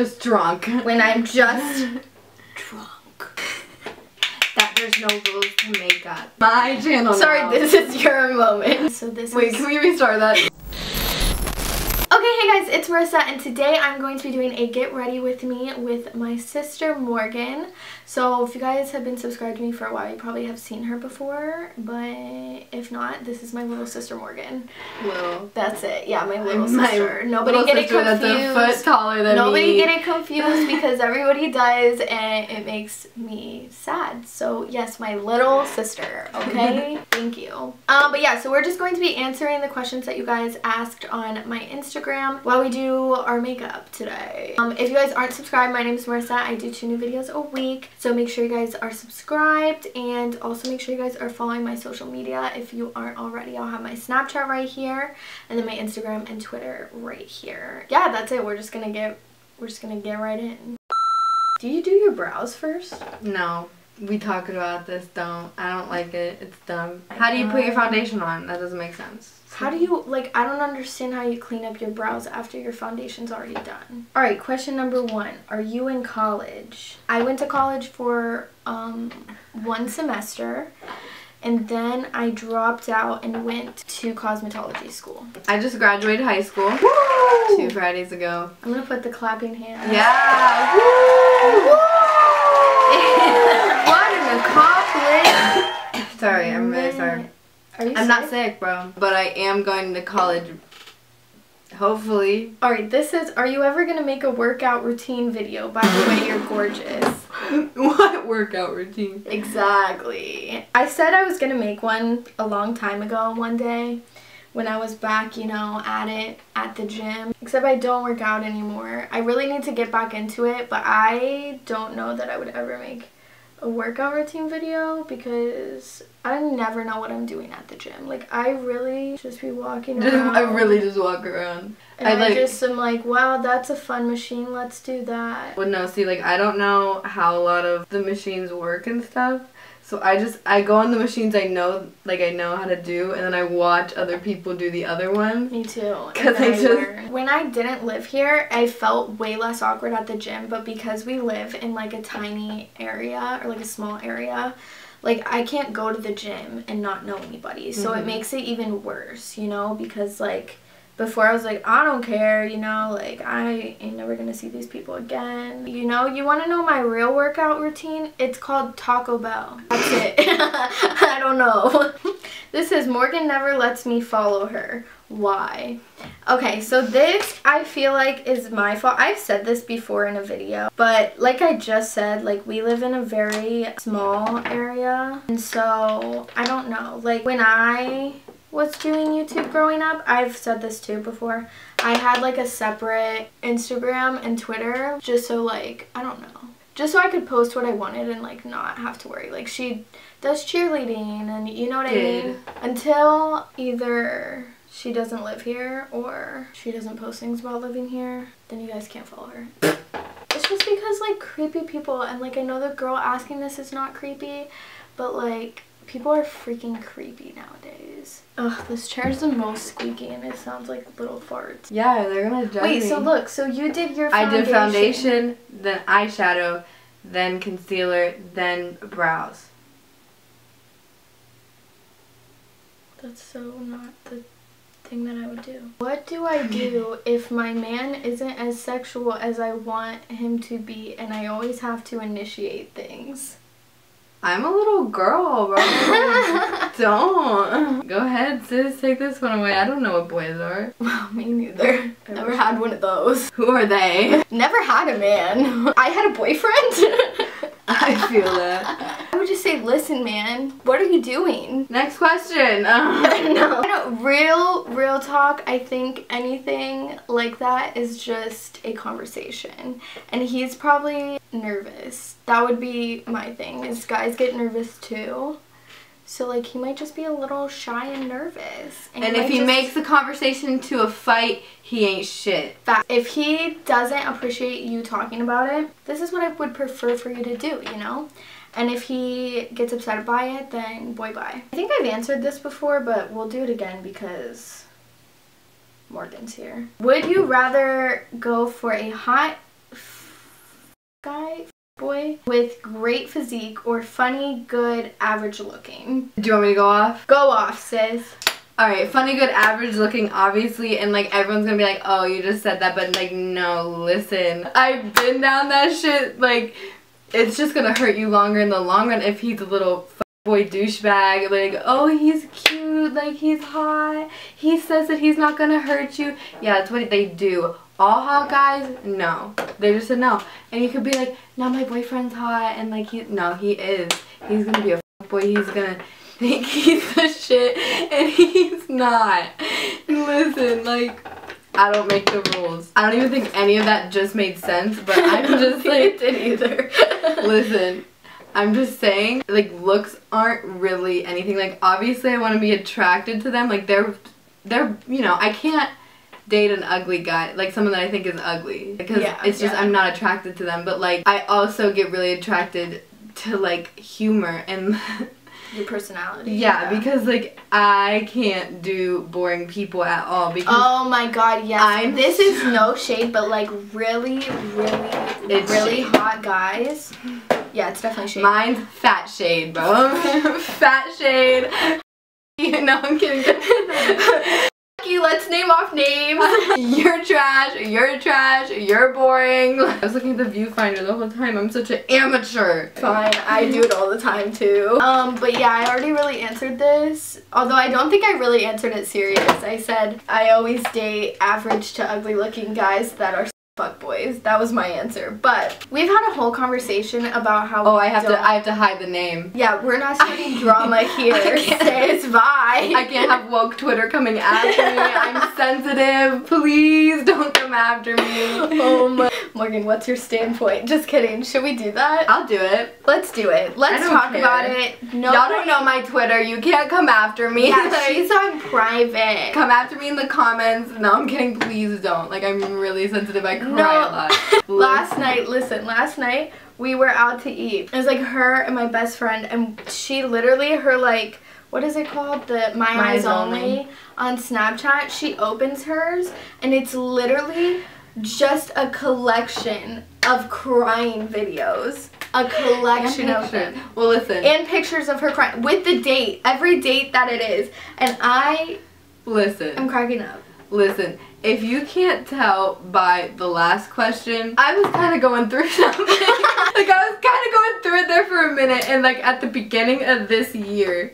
Just drunk. When I'm just drunk. That there's no rules to makeup. My channel. Sorry, now. This is your moment. So this Wait, can we restart that? Okay, hey guys, it's Marissa, and today I'm going to be doing a get ready with me with my sister Morgan. So if you guys have been subscribed to me for a while, you probably have seen her before, but if not, this is my little sister Morgan. Little. That's it. Yeah, my little sister. Nobody get it confused. That's a foot taller than me. Nobody get it confused because everybody does, and it makes me sad. So yes, my little sister. Okay, thank you. But yeah, so we're just going to be answering the questions that you guys asked on my Instagram while we do our makeup today. If you guys aren't subscribed, my name is Marissa. I do 2 new videos a week. So make sure you guys are subscribed, and also make sure you guys are following my social media. If you aren't already, I'll have my Snapchat right here, and then my Instagram and Twitter right here. Yeah, that's it. We're just gonna get right in. Do you do your brows first? No. We talked about this. Don't. I don't like it. It's dumb. How do you put your foundation on? That doesn't make sense. So. How do you, like, I don't understand how you clean up your brows after your foundation's already done. Alright, question number 1. Are you in college? I went to college for 1 semester. And then I dropped out and went to cosmetology school. I just graduated high school. Woo! 2 Fridays ago. I'm going to put the clapping hand. Yeah. Woo! Woo! What an accomplishment. Sorry, I'm really sorry. Are you I'm sick? Not sick, bro. But I am going to college. Hopefully. Alright, this is, are you ever going to make a workout routine video? By the way, you're gorgeous. What workout routine? Exactly. I said I was going to make one a long time ago one day when I was back, you know, at it, at the gym. Except I don't work out anymore. I really need to get back into it, but I don't know that I would ever make a workout routine video because I never know what I'm doing at the gym. Like, I really just be walking around. I really just walk around. And I am like, wow, that's a fun machine. Let's do that. Well, no, see, like, I don't know how a lot of the machines work and stuff. So I go on the machines I know how to do, and then I watch other people do the other ones. Me too. Because when I didn't live here, I felt way less awkward at the gym, but because we live in like a tiny area or like a small area, like I can't go to the gym and not know anybody. So it makes it even worse, you know, because like before I was like, I don't care, you know, like I ain't never gonna see these people again. You know, you wanna know my real workout routine? It's called Taco Bell. That's it. I don't know. This is Morgan never lets me follow her. Why? Okay, so this I feel like is my fault. I've said this before in a video, but like I just said, like we live in a very small area, and so I don't know. Like when I was doing YouTube growing up, I've said this too before, I had like a separate Instagram and Twitter just so like, I don't know, just so I could post what I wanted and like not have to worry. Like she does cheerleading and you know what I mean? Until either she doesn't live here or she doesn't post things about living here, then you guys can't follow her. It's just because like creepy people, and like I know the girl asking this is not creepy, but like people are freaking creepy nowadays. Ugh, this chair is the most squeaky and it sounds like little farts. Yeah, they're gonna judge me. Wait, so look, so you did your foundation. I did foundation, then eyeshadow, then concealer, then brows. That's so not the thing that I would do. What do I do if my man isn't as sexual as I want him to be and I always have to initiate things? I'm a little girl, bro. Don't. Go ahead, sis. Take this one away. I don't know what boys are. Well, me neither. Never had one of those. Who are they? Never had a man. I had a boyfriend. I feel that. I would just say, listen, man, what are you doing? Next question. No. I don't, real talk, I think anything like that is just a conversation. And he's probably nervous. That would be my thing, is guys get nervous too. So like he might just be a little shy and nervous. And if he makes the conversation to a fight, he ain't shit. If he doesn't appreciate you talking about it, this is what I would prefer for you to do, you know? And if he gets upset by it, then boy bye. I think I've answered this before, but we'll do it again because Morgan's here. Would you rather go for a hot guy, boy, with great physique or funny, good, average looking. Do you want me to go off? Go off, sis. Alright, funny, good, average looking, obviously, and like everyone's gonna be like, oh, you just said that, but like, no, listen. I've been down that shit, like, it's just gonna hurt you longer in the long run if he's a little boy douchebag, like, oh, he's cute, like, he's hot, he says that he's not gonna hurt you. Yeah, that's what they do. All hot guys, no. They just said no. And you could be like, no, my boyfriend's hot, and like, he, no, he is. He's gonna be a boy, he's gonna think he's the shit, and he's not. Listen, like, I don't make the rules. I don't even think any of that just made sense, but I'm just like, it did either. Listen, I'm just saying, like, looks aren't really anything. Like, obviously I want to be attracted to them. Like, they're, you know, I can't date an ugly guy, like someone that I think is ugly, because yeah, it's just, yeah, I'm not attracted to them. But like, I also get really attracted to like humor and your personality. Yeah, yeah, because like I can't do boring people at all. Because oh my god, yes. This is no shade, but like really hot guys. Yeah, it's definitely shade. Mine's fat shade, bro. Fat shade. No, I'm kidding. Let's name off names. You're trash. You're trash. You're boring. I was looking at the viewfinder the whole time. I'm such an amateur. Fine. I do it all the time too. But yeah, I already really answered this. Although I don't think I really answered it serious. I said I always date average to ugly looking guys that are fuckboys. That was my answer. But we've had a whole conversation about how I have to hide the name. Yeah, we're not starting drama here. It's Vine. I can't have woke Twitter coming after me. I'm sensitive. Please don't come after me. Oh my. Morgan, what's your standpoint? Just kidding. Should we do that? I'll do it. Let's do it. Let's talk about it. No, y'all don't know my Twitter. You can't come after me. Yeah, like, she's on private. Come after me in the comments. No, I'm kidding. Please don't. Like, I'm really sensitive. I cry a lot. Last night we were out to eat. It was like her and my best friend, and she literally, her like, what is it called? The My Eyes Only on Snapchat. She opens hers and it's literally just a collection of crying videos. A collection of them. Well, listen. And pictures of her crying with the date, every date that it is. And I'm cracking up. Listen, if you can't tell by the last question, I was kind of going through something. Like, I was kind of going through it there for a minute, and like at the beginning of this year,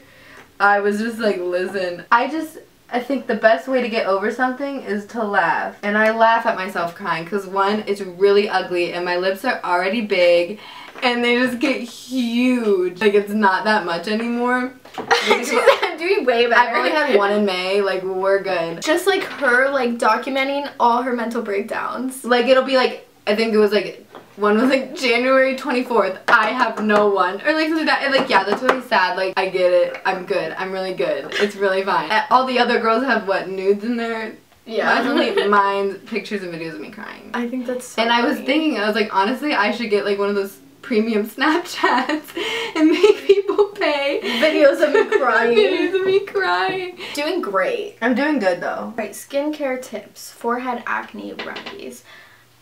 I was just like, listen, I think the best way to get over something is to laugh. And I laugh at myself crying because one, it's really ugly and my lips are already big and they just get huge. Like, it's not that much anymore. I'm doing way better. I've only had one in May. Like, we're good. Just like her, like, documenting all her mental breakdowns. Like, it'll be like, I think it was like, one was like January 24th, I have no one, or like something like that. And like, yeah, that's really sad. Like, I get it. I'm good. I'm really good. It's really fine. All the other girls have what, nudes in there? Yeah. Mine's pictures and videos of me crying. I think that's so funny. I was thinking, I was like, honestly, I should get like one of those premium Snapchats and make people pay. Videos of me crying. Videos of me crying. Doing great. I'm doing good though. Right, skincare tips, forehead acne remedies.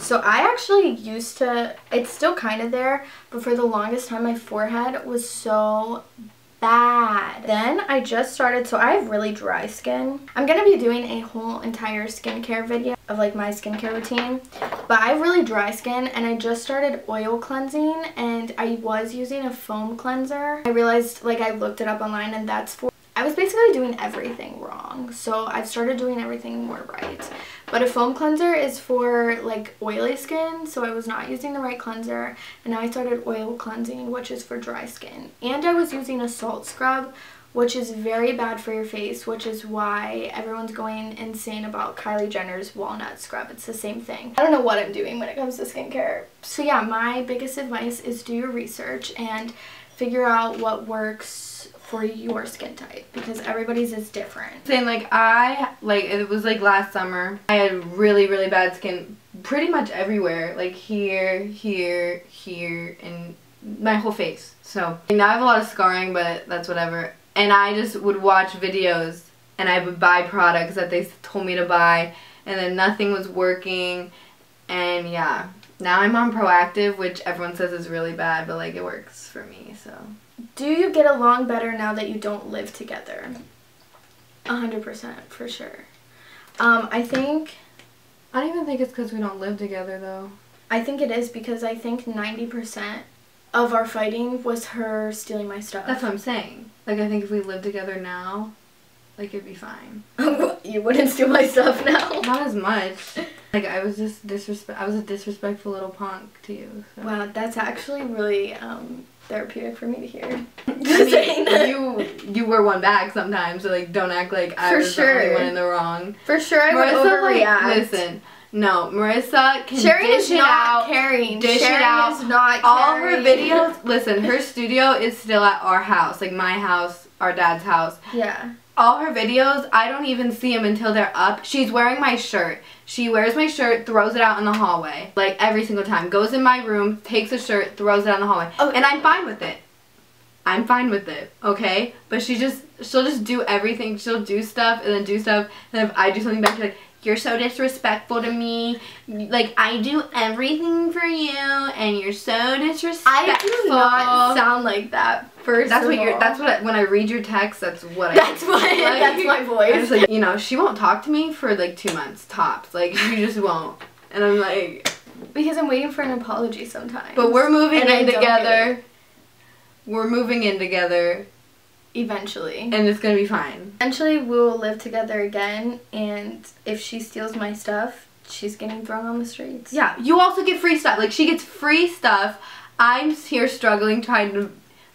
So I actually used to, it's still kind of there, but for the longest time my forehead was so bad. Then I just started, so I have really dry skin. I'm going to be doing a whole entire skincare video of like my skincare routine, but I have really dry skin and I just started oil cleansing and I was using a foam cleanser. I realized, like, I looked it up online, and that's for, I was basically doing everything wrong, so I've started doing everything more right. But a foam cleanser is for like oily skin, so I was not using the right cleanser, and now I started oil cleansing, which is for dry skin. And I was using a salt scrub, which is very bad for your face, which is why everyone's going insane about Kylie Jenner's walnut scrub. It's the same thing. I don't know what I'm doing when it comes to skincare. So yeah, my biggest advice is do your research and figure out what works for your skin type, because everybody's is different. Saying like, it was like last summer, I had really, really bad skin pretty much everywhere, like here, here, here, and my whole face. So now I have a lot of scarring, but that's whatever. And I just would watch videos and I would buy products that they told me to buy, and then nothing was working. And yeah, Now I'm on Proactiv, which everyone says is really bad, but like it works for me, so. Do you get along better now that you don't live together? 100% for sure. I don't even think it's because we don't live together though. I think it is because I think 90% of our fighting was her stealing my stuff. That's what I'm saying. Like, I think if we lived together now, like, it'd be fine. You wouldn't steal my stuff now? Not as much. Like, I was just I was a disrespectful little punk to you. So. Wow, that's actually really therapeutic for me to hear. Just I mean, you were one back sometimes, so, like, don't act like I was the only one in the wrong. For sure, I would overreact. Like, listen. No, Marissa can dish it out. Dish it out. Is not all her videos. Listen, her studio is still at our house, like my house, our dad's house. Yeah. All her videos, I don't even see them until they're up. She's wearing my shirt. She wears my shirt, throws it out in the hallway, like every single time. Goes in my room, takes a shirt, throws it out in the hallway, okay. And I'm fine with it. I'm fine with it, okay? But she'll just do everything. She'll do stuff and then do stuff, and if I do something back, she's like, you're so disrespectful to me. Like, I do everything for you, and you're so disrespectful. I do not sound like that. When I read your text, that's my voice. I'm just like, you know, she won't talk to me for like 2 months tops. Like, she just won't. And I'm like, because I'm waiting for an apology sometimes. But we're moving in together. We're moving in together. Eventually. And it's gonna be fine. Eventually we will live together again, and if she steals my stuff, she's getting thrown on the streets. Yeah, you also get free stuff. Like, she gets free stuff. I'm here struggling trying to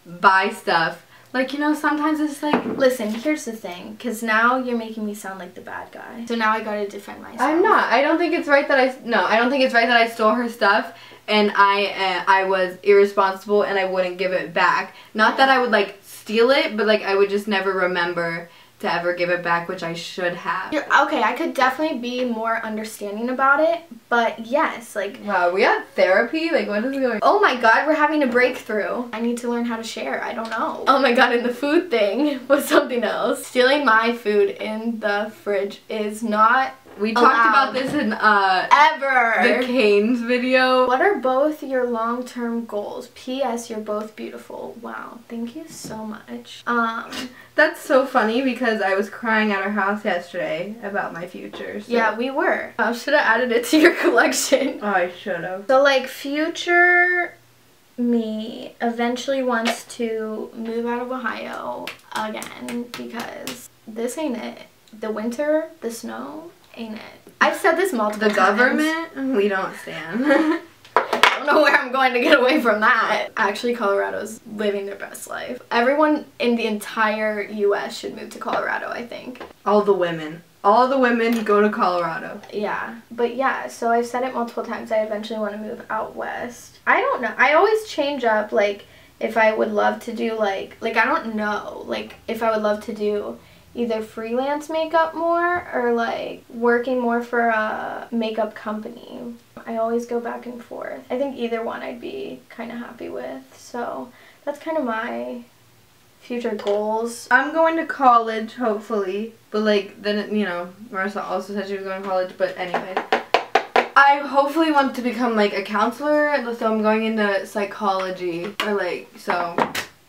buy stuff. Like, you know, sometimes it's like... Listen, here's the thing, because now you're making me sound like the bad guy. So now I gotta defend myself. I'm not. I don't think it's right that I don't think it's right that I stole her stuff, and I was irresponsible and I wouldn't give it back. Not that I would, like, steal it, but like I would just never remember to ever give it back, which I should have. Okay, I could definitely be more understanding about it, but yes, like... Wow, we have therapy? Like, what is going on? Oh my god, we're having a breakthrough. I need to learn how to share, I don't know. Oh my god, and the food thing was something else. Stealing my food in the fridge is not allowed. We talked about this in, the Canes video. What are both your long-term goals? P.S. You're both beautiful. Wow. Thank you so much. That's so funny because I was crying at our house yesterday about my future. So. Yeah, we were. I should have added it to your collection. Oh, I should have. So, like, future me eventually wants to move out of Ohio again because this ain't it. The winter, the snow... Ain't it? I've said this multiple times. The government? We don't stand. I don't know where I'm going to get away from that. Actually, Colorado's living their best life. Everyone in the entire U.S. should move to Colorado, I think. All the women. All the women go to Colorado. Yeah. But yeah, so I've said it multiple times. I eventually want to move out west. I don't know. I always change up, like, if I would love to do, like, I don't know. Like, if I would love to do... either freelance makeup more or like working more for a makeup company. I always go back and forth. I think either one I'd be kind of happy with. So that's kind of my future goals. I'm going to college hopefully, but like then, you know, Marissa also said she was going to college, but anyways. I hopefully want to become like a counselor, so I'm going into psychology or like, so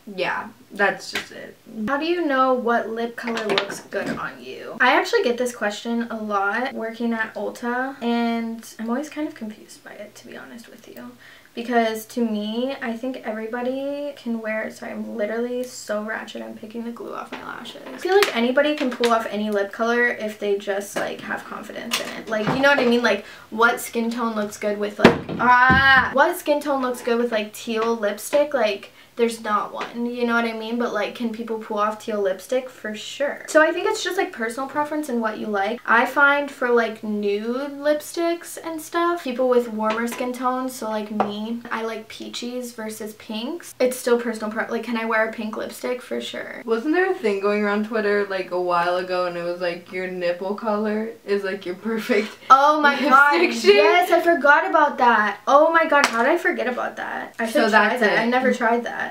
yeah. That's just it. How do you know what lip color looks good on you? I actually get this question a lot working at Ulta, and I'm always kind of confused by it, to be honest with you. Because to me, I think everybody can wear it. So I'm literally so ratchet, I'm picking the glue off my lashes. I feel like anybody can pull off any lip color if they just like have confidence in it. Like, you know what I mean? Like, what skin tone looks good with like, what skin tone looks good with like teal lipstick? Like, there's not one, you know what I mean? But like, can people pull off teal lipstick? For sure. So I think it's just like personal preference and what you like. I find for like nude lipsticks and stuff, people with warmer skin tones, so like me, I like peaches versus pinks. It's still personal preference. Like, can I wear a pink lipstick? For sure. Wasn't there a thing going around Twitter like a while ago, and it was like your nipple color is like your perfect lipstick. Yes, I forgot about that. Oh my god, how did I forget about that? I should try that. I never tried that.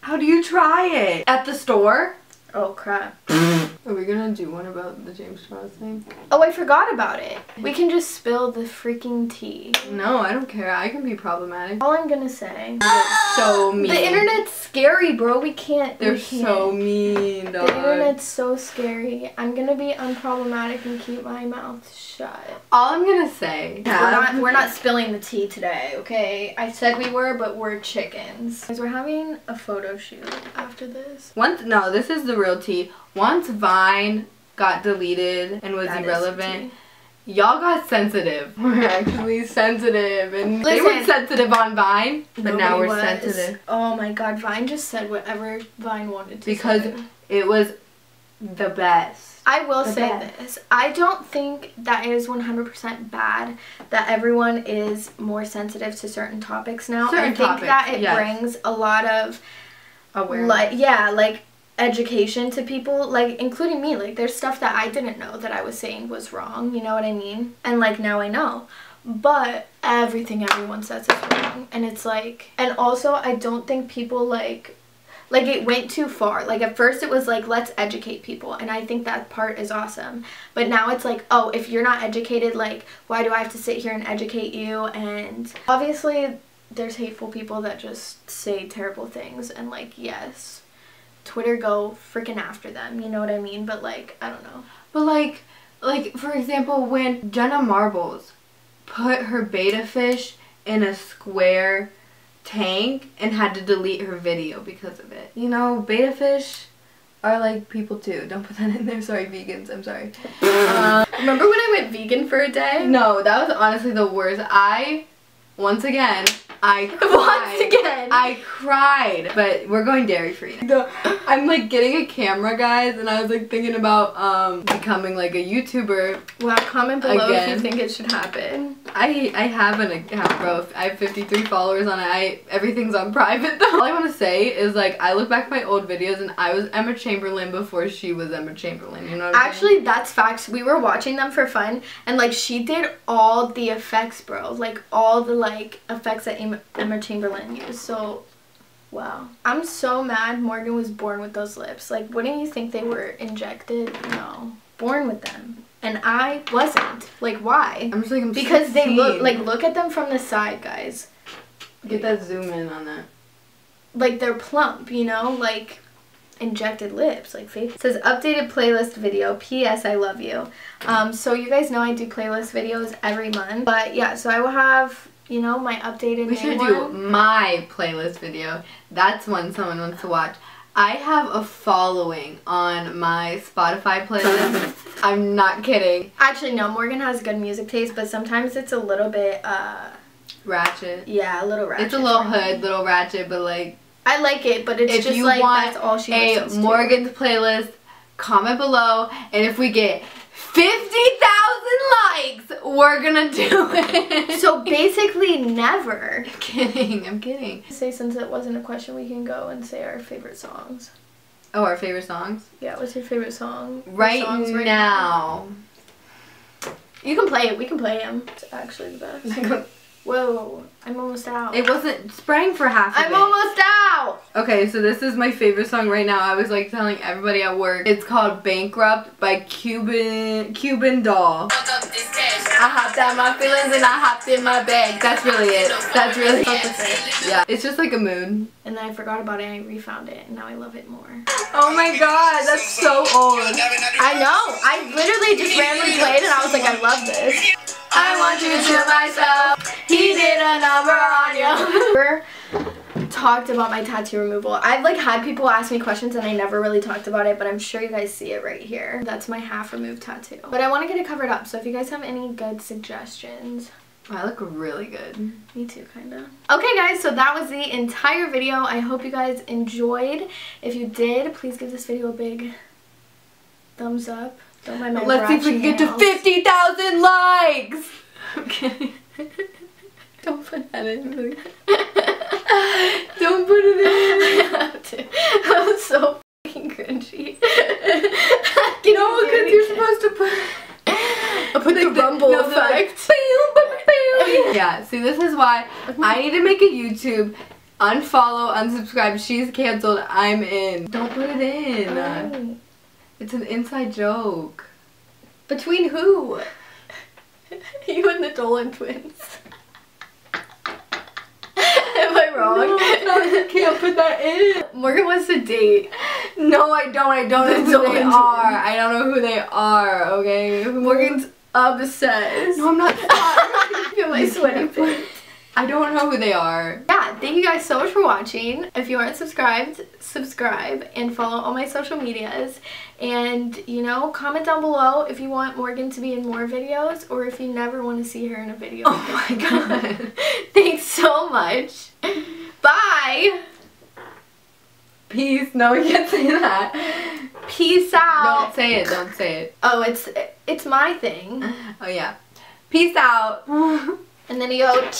How do you try it? At the store? Oh crap. Are we gonna do one about the James Charles thing? Oh, I forgot about it. We can just spill the freaking tea. No, I don't care. I can be problematic. All I'm gonna say. It's so mean. The internet's scary, bro. We can't. They're so mean, dog. The internet's so scary. I'm gonna be unproblematic and keep my mouth shut. All I'm gonna say. We're not spilling the tea today, okay? I said we were, but we're chickens. Because we're having a photo shoot after this. No, this is the real tea. Once Vine got deleted and was irrelevant, y'all got sensitive. We're actually sensitive, and listen, they weren't sensitive on Vine, but now we're sensitive. Oh my god, Vine just said whatever Vine wanted to say. Because it was the best. I will say this. I don't think that it is 100% bad that everyone is more sensitive to certain topics now. I think that it brings a lot of awareness. Like education to people, like including me. Like there's stuff that I didn't know that I was saying was wrong, you know what I mean? And like now I know. But everything everyone says is wrong, and it's like, and also I don't think people like it went too far. Like at first it was like, let's educate people, and I think that part is awesome. But now it's like, oh, if you're not educated, like why do I have to sit here and educate you? And obviously there's hateful people that just say terrible things, and like yes, Twitter go freaking after them, you know what I mean? But like, I don't know. But like for example, when Jenna Marbles put her betta fish in a square tank and had to delete her video because of it. You know, betta fish are like people too. Don't put that in there. Sorry, vegans. I'm sorry. Remember when I went vegan for a day? No, that was honestly the worst. I cried. But we're going dairy free. I'm like getting a camera, guys, and I was like thinking about becoming like a YouTuber. Well, comment below again if you think it should happen. I have an account, bro. I have 53 followers on it. Everything's on private though. All I want to say is like I look back at my old videos and I was Emma Chamberlain before she was Emma Chamberlain. You know what I mean? Actually, that's facts. We were watching them for fun, and like she did all the effects, bro. Like all the like effects that Emma Chamberlain used. So wow. I'm so mad Morgan was born with those lips. Like wouldn't you think they were injected? No. Born with them. And I wasn't. Like why? I'm just like, because 16. They look like, look at them from the side, guys. Get that zoom in on that. Like they're plump, you know, like injected lips, like fake. It says updated playlist video. P.S. I love you. So you guys know I do playlist videos every month. But yeah, so I will have, you know, my updated We should do my playlist video. That's one someone wants to watch. I have a following on my Spotify playlist. I'm not kidding. Actually, no, Morgan has good music taste, but sometimes it's a little bit, ratchet. Yeah, a little ratchet. It's a little hood, little ratchet, but like, I like it, but it's just like, that's all she listens to. Morgan's playlist, comment below, and if we get 50,000 likes, we're gonna do it. So basically never. I'm kidding, I'm kidding. Say, since it wasn't a question, we can go and say our favorite songs. Oh, our favorite songs? Yeah, what's your favorite song? Right now. You can play it, we can play them. It's actually the best. Whoa, I'm almost out. It wasn't sprang for half of it. I'm almost out! Okay, so this is my favorite song right now. I was like telling everybody at work. It's called Bankrupt by Cuban Doll. I hopped out my feelings and I hopped in my bag. That's really it. That's really it. Yeah, it's just like a mood. And then I forgot about it and I refound it and now I love it more. Oh my god, that's so old. I know. I literally just randomly played it and I was like, I love this. I want you to myself. He did a number on you. Never talked about my tattoo removal. I've like had people ask me questions and I never really talked about it, but I'm sure you guys see it right here. That's my half removed tattoo. But I want to get it covered up, so if you guys have any good suggestions. I look really good. Me too, kinda. Okay guys, so that was the entire video. I hope you guys enjoyed. If you did, please give this video a big thumbs up. Don't mind my Let's see if we can get to 50,000 likes! Okay. Don't put that in. Don't put it in. I have to. That was so fucking cringy. No, because you're supposed to put... I'll put like the rumble effect. Like, yeah, see, this is why I need to make a YouTube. Unfollow, unsubscribe. She's canceled. I'm in. Don't put it in. Oh. It's an inside joke. Between who? You and the Dolan twins. Am I wrong? No, you can't put that in. Morgan wants to date. No, I don't know who they are. I don't know who they are, okay? Morgan's obsessed. No, I'm not. I feel my sweaty pants. I don't know who they are. Yeah, thank you guys so much for watching. If you aren't subscribed, subscribe and follow all my social medias. And, you know, comment down below if you want Morgan to be in more videos or if you never want to see her in a video. Oh my god. Thanks so much. Bye. Peace. No, you can't say that. Peace out. Don't say it. Don't say it. Oh, it's my thing. Oh, yeah. Peace out. And then you go...